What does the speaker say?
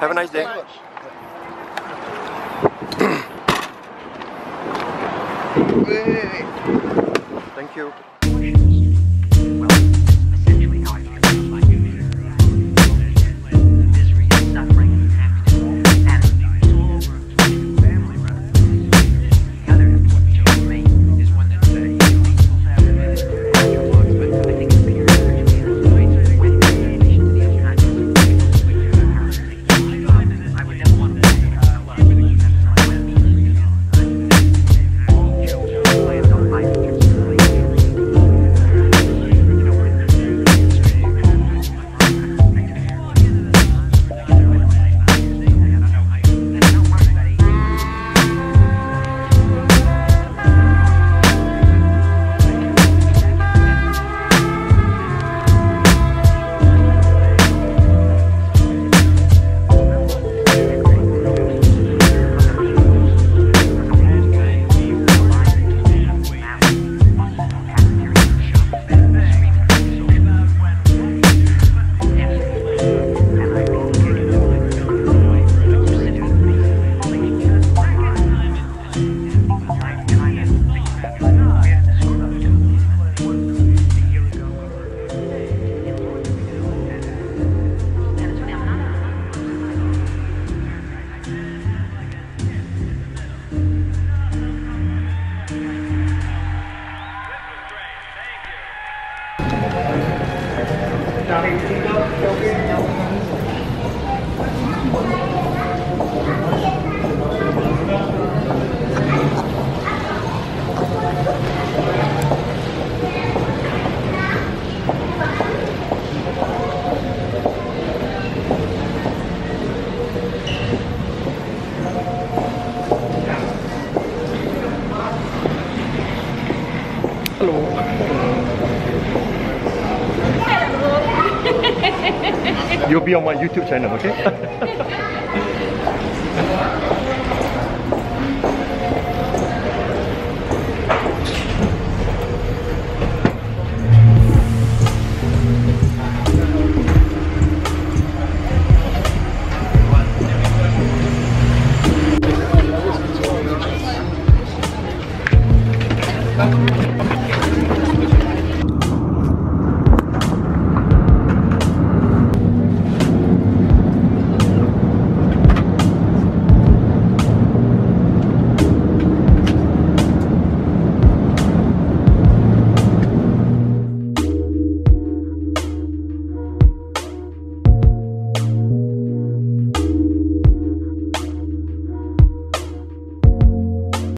Have a nice day. Thank you. slow. You'll be on my YouTube channel, okay?